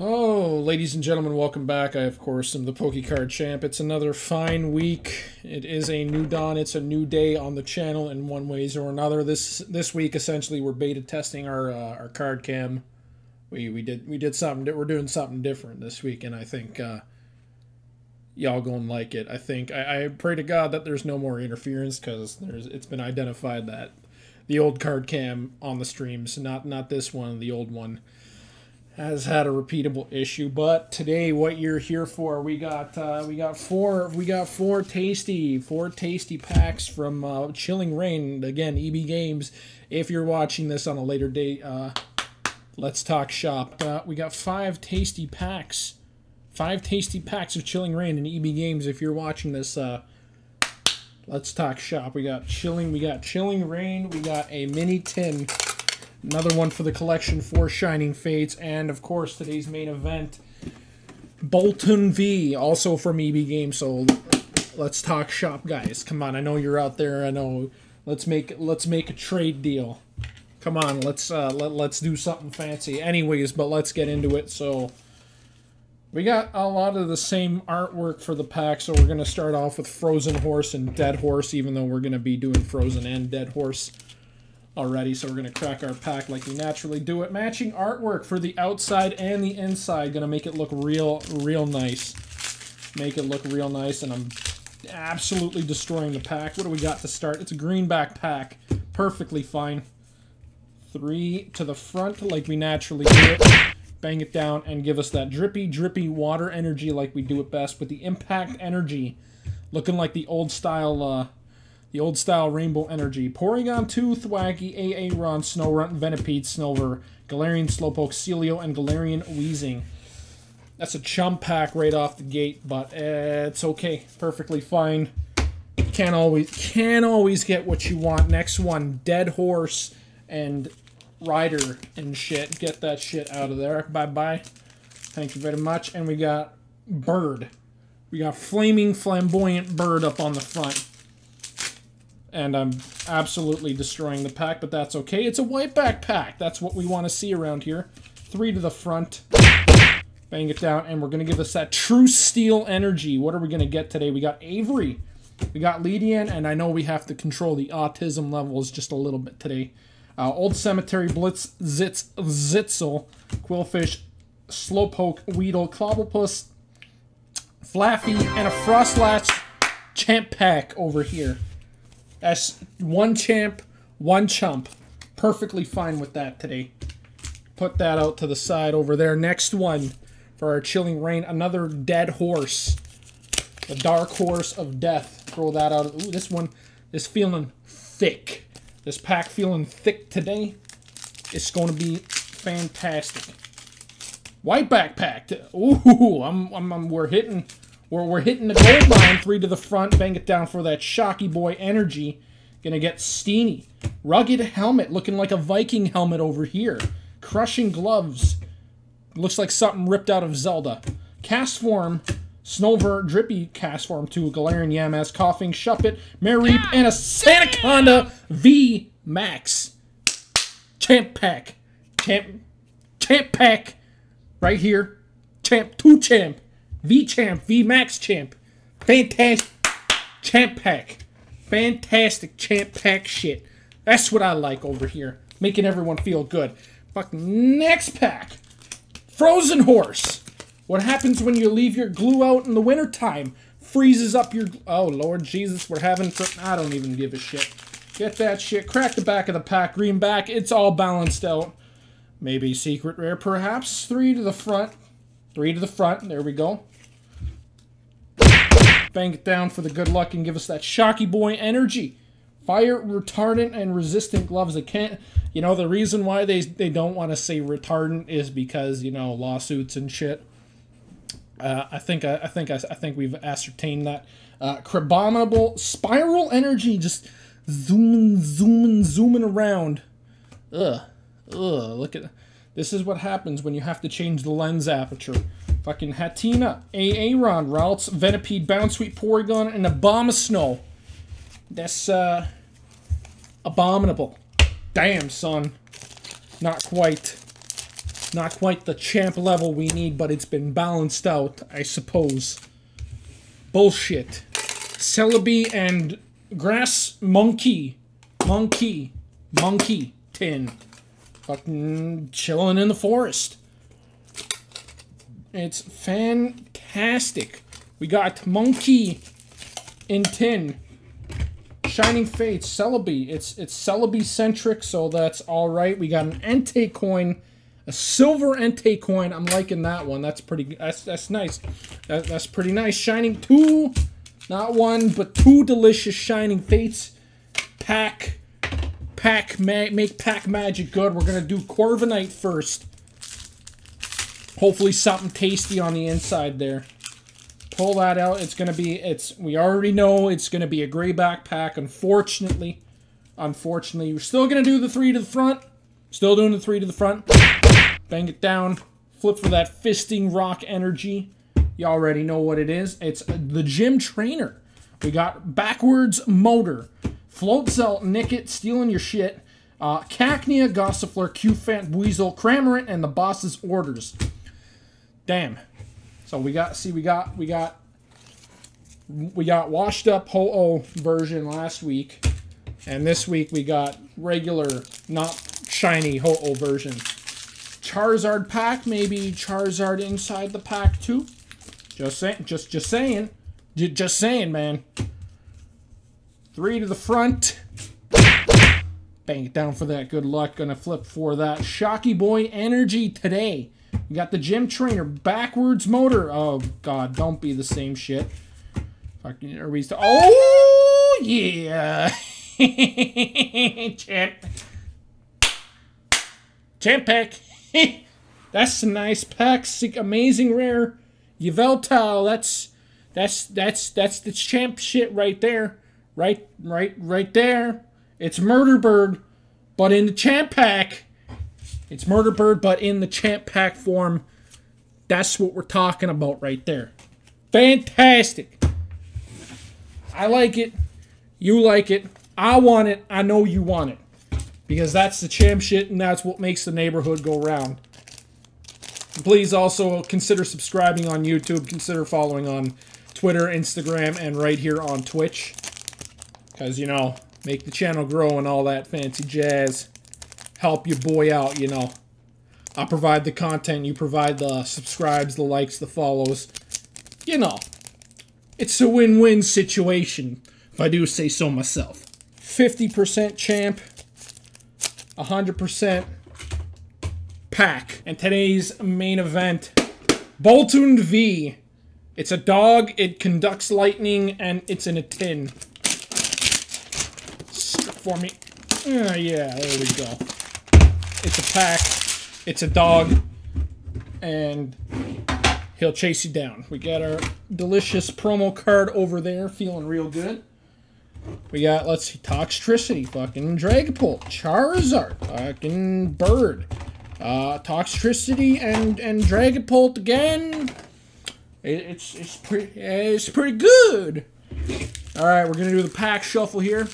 Oh, ladies and gentlemen, welcome back. I, of course, am the PokeCard Champ. It's another fine week. It is a new dawn. It's a new day on the channel in one ways or another. This week, essentially, we're beta testing our card cam. We did something. We're doing something different this week, and I think y'all gonna like it. I think I pray to God that there's no more interference because it's been identified that the old card cam on the streams, not this one, the old one, has had a repeatable issue. But today, what you're here for, we got four tasty packs from Chilling Reign, again, EB Games. If you're watching this on a later date, let's talk shop. We got five tasty packs of Chilling Reign and EB Games. If you're watching this, let's talk shop. We got Chilling Reign. We got a mini tin. Another one for the collection for Shining Fates. And, of course, today's main event, Boltund V, also from EB Games. So, let's talk shop, guys. Come on, I know you're out there. I know. Let's make a trade deal. Come on, let's do something fancy. Anyways, but let's get into it. So, we got a lot of the same artwork for the pack. So, we're going to start off with Frozen Horse and Dead Horse, even though we're going to be doing Frozen and Dead Horse already, so we're going to crack our pack like we naturally do it. Matching artwork for the outside and the inside. Going to make it look real nice. Make it look real nice, and I'm absolutely destroying the pack. What do we got to start? It's a greenback pack. Perfectly fine. 3 to the front like we naturally do it. Bang it down and give us that drippy water energy like we do it best with the impact energy. Looking like the old-style rainbow energy. Porygon 2, Thwacky, Aaron, Snorunt, Venipede, Snover, Galarian Slowpoke, Celio, and Galarian Weezing. That's a chump pack right off the gate, but it's okay. Perfectly fine. Can't always get what you want. Next one, Dead Horse and Rider and shit. Get that shit out of there. Bye-bye. Thank you very much. And we got Bird. We got Flaming Flamboyant Bird up on the front. And I'm absolutely destroying the pack, but that's okay. It's a white backpack. That's what we want to see around here. 3 to the front. Bang it down, and we're going to give us that true steel energy. What are we going to get today? We got Avery. We got Lydian, and I know we have to control the autism levels just a little bit today. Old Cemetery, Blitz, Zitzel, Quillfish, Slowpoke, Weedle, Clobblepus, Flaffy, and a Frostlatch champ pack over here. That's one champ, one chump. Perfectly fine with that today. Put that out to the side over there. Next one for our Chilling Reign. Another Dead Horse. The Dark Horse of Death. Throw that out. Ooh, this one is feeling thick. This pack feeling thick today. It's going to be fantastic. White backpack. Ooh, we're hitting... We're hitting the gold line. 3 to the front. Bang it down for that Shocky Boy energy. Gonna get Steeny. Rugged helmet. Looking like a Viking helmet over here. Crushing gloves. Looks like something ripped out of Zelda. Cast form. Snover. Drippy cast form to Galarian Yamass. Coughing. Shuppet. Mareep. And a Sanaconda V Max. Champ pack. Champ pack. Right here. Champ. 2 champ. V-Champ, V-Max Champ. Fantastic champ pack. Fantastic champ pack shit. That's what I like over here. Making everyone feel good. Fucking next pack. Frozen Horse. What happens when you leave your glue out in the wintertime? Freezes up your... Oh, Lord Jesus, we're having... I don't even give a shit. Get that shit. Crack the back of the pack. Green back. It's all balanced out. Maybe secret rare, perhaps. 3 to the front. 3 to the front. There we go. Bang it down for the good luck and give us that Shocky Boy energy. Fire retardant and resistant gloves. I can't... You know, the reason why they don't want to say retardant is because, you know, lawsuits and shit. I think we've ascertained that. Crabominable spiral energy. Just zooming around. Ugh. Look at... This is what happens when you have to change the lens aperture. Fucking Hatina, Aaron, Rowlet, Venipede, Bounsweet, Porygon, and Abomasnow. That's, abominable. Damn, son. Not quite. Not quite the champ level we need, but it's been balanced out, I suppose. Bullshit. Celebi and Grass Monkey. Monkey tin. Fucking chilling in the forest. It's fantastic. We got Monkey in tin. Shining Fates, Celebi. It's Celebi-centric, so that's alright. We got an Entei coin. A silver Entei coin. I'm liking that one. That's pretty... That's nice. That's pretty nice. Shining 2. Not one, but 2 delicious Shining Fates. Make pack magic good. We're going to do Corviknight first. Hopefully something tasty on the inside there. Pull that out. It's going to be... We already know it's going to be a gray backpack, unfortunately. Unfortunately. We're still going to do the 3 to the front. Still doing the 3 to the front. Bang it down. Flip for that fisting rock energy. You already know what it is. It's the gym trainer. We got backwards motor. Floatzel, Nickit, stealing your shit. Cacnea, Gossifleur, Q-Fan, Buizel, Cramorant, and the boss's orders. Damn. So we got, see, we got washed up Ho-Oh version last week. And this week we got regular, not shiny Ho-Oh version. Charizard pack, maybe Charizard inside the pack too. Just saying, man. 3 to the front. Bang it down for that. Good luck. Gonna flip for that Shocky Boy energy today. We got the gym trainer, backwards motor. Oh God, don't be the same shit. Fucking are we still? Oh yeah, champ pack. That's a nice pack. Sick, amazing rare. Yveltal, that's the champ shit right there. Right there. It's Murderbird, but in the champ pack. It's Murderbird, but in the champ pack form. That's what we're talking about right there. Fantastic. I like it. You like it. I want it. I know you want it. Because that's the champ shit, and that's what makes the neighborhood go round. Please also consider subscribing on YouTube. Consider following on Twitter, Instagram, and right here on Twitch. Because, you know, make the channel grow and all that fancy jazz. Help your boy out, you know. I provide the content. You provide the subscribes, the likes, the follows. You know, it's a win-win situation, if I do say so myself. 50% champ. 100%. Pack. And today's main event, Boltund V. It's a dog, it conducts lightning, and it's in a tin. Strip for me. Oh, yeah, there we go. It's a pack, it's a dog, and he'll chase you down. We got our delicious promo card over there, feeling real good. We got, let's see, Toxtricity, fucking Dragapult, Charizard, fucking Bird. Toxtricity and Dragapult again. It's pretty good. All right, we're gonna do the pack shuffle here.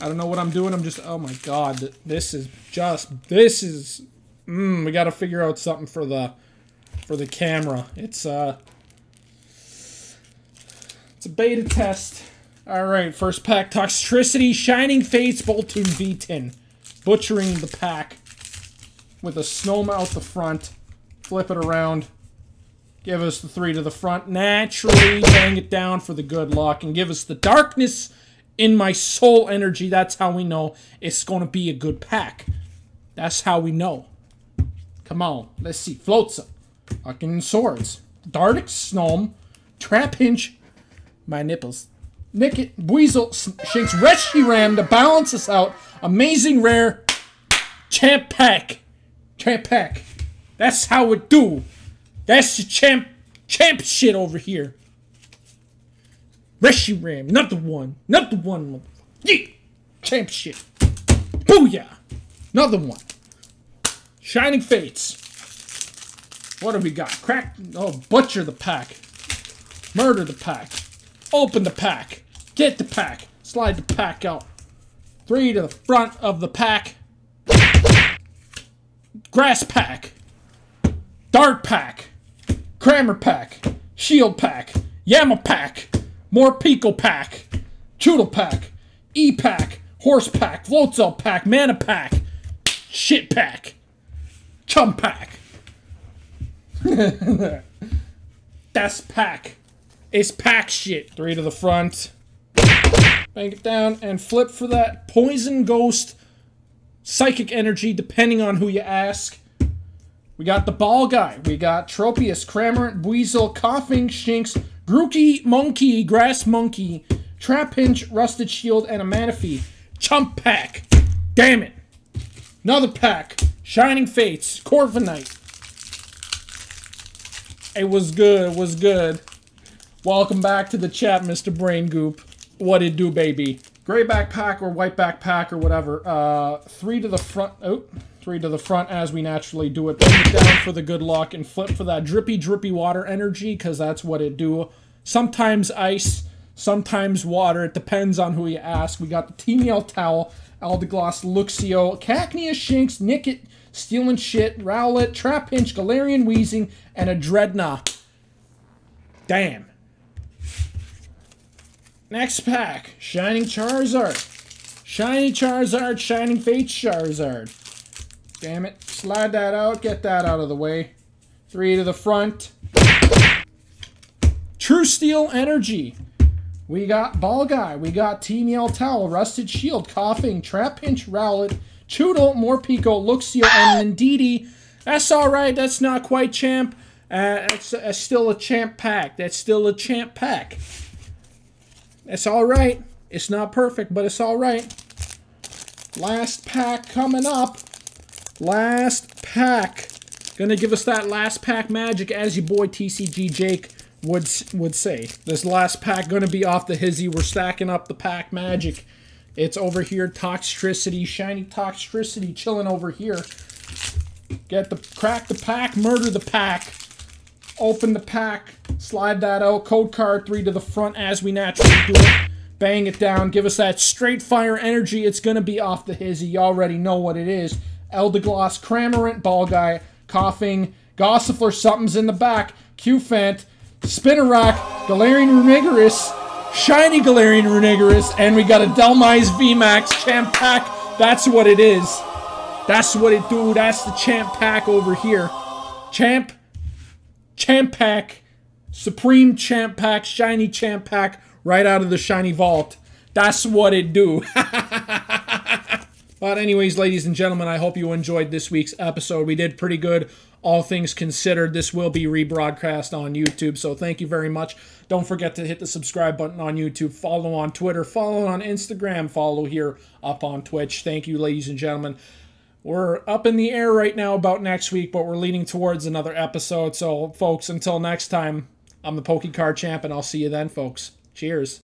I don't know what I'm doing. I'm just, oh my God, this is. We gotta figure out something for the camera. It's a beta test. All right, first pack: Toxtricity, Shining Fates, Boltund V tin. Butchering the pack with a snowman out the front. Flip it around. Give us the 3 to the front. Naturally, bang it down for the good luck. And give us the darkness in my soul energy. That's how we know it's going to be a good pack. That's how we know. Come on. Let's see. Floatzel. Fucking swords. Dardic Snom. Trapinch. My nipples. Nickit. Buizel. Shakes Reshiram to balance us out. Amazing rare champ pack. Champ pack. That's how it do. That's the champ shit over here. Reshiram, another one. Yeah, champ shit. Booyah, another one. Shining Fates. What do we got? Crack. Oh, butcher the pack. Murder the pack. Open the pack. Get the pack. Slide the pack out. 3 to the front of the pack. Grass Pack, Dart Pack, Cramor Pack, Shield Pack, Yama Pack, Morpeko Pack, Choodle Pack, E Pack, Horse Pack, Floatzel Pack, Mana Pack, Shit Pack, Chum Pack, Das Pack. It's pack shit. 3 to the front. Bank it down and flip for that poison, ghost, psychic energy, depending on who you ask. We got the ball guy. We got Tropius, Cramorant, Buizel, Coughing, Shinx, Grookey, Monkey, Grass Monkey, Trapinch, Rusted Shield, and a Manaphy. Chump Pack. Damn it. Another pack. Shining Fates, Corviknight. It was good, was good. Welcome back to the chat, Mr. Brain Goop. What it do, baby? Gray backpack or white backpack or whatever. 3 to the front. Oh, 3 to the front as we naturally do it. Bring it down for the good luck and flip for that drippy, drippy water energy, because that's what it do. Sometimes ice, sometimes water. It depends on who you ask. We got the Team Yveltal, Aldegloss, Luxio, Cacnea, Shinx, Nickit, Stealing Shit, Rowlet, Trapinch, Galarian Weezing, and a Dreadnought. Damn. Next pack, Shining Charizard. Shiny Charizard, Shining Fates Charizard. Damn it. Slide that out, get that out of the way. 3 to the front. True Steel Energy. We got Ball Guy, we got Team Yveltal, Rusted Shield, Coughing, Trapinch, Rowlet, Choodle, Morpeko, Luxio, and Nindidi. That's alright, that's not quite champ. That's still a champ pack. That's still a champ pack. It's all right. It's not perfect, but it's all right. Last pack coming up. Last pack. Gonna give us that last pack magic, as your boy TCG Jake would say. This last pack gonna be off the hizzy. We're stacking up the pack magic. It's over here. Toxtricity. Shiny Toxtricity chilling over here. Crack the pack. Murder the pack. Open the pack, slide that out, code card, 3 to the front as we naturally do it. Bang it down, give us that straight fire energy. It's going to be off the hizzy. You already know what it is. Aldegloss, Cramorant, Ball Guy, Coughing, Gossifleur, something's in the back, Q-Fant, Spinarak, Galarian Runigerus, Shiny Galarian Runigerus, and we got a Delmize VMAX Champ Pack. That's what it is. That's what it do. That's the Champ Pack over here. Champ Pack, Supreme Champ Pack, Shiny Champ Pack, right out of the Shiny Vault. That's what it do. But anyways, ladies and gentlemen, I hope you enjoyed this week's episode. We did pretty good, all things considered. This will be rebroadcast on YouTube, so thank you very much. Don't forget to hit the subscribe button on YouTube, follow on Twitter, follow on Instagram, follow here up on Twitch. Thank you, ladies and gentlemen. We're up in the air right now about next week, but we're leaning towards another episode. So, folks, until next time, I'm the PokeCard Champ, and I'll see you then, folks. Cheers.